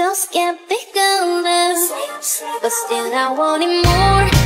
so scared, big others, but still I wanted more.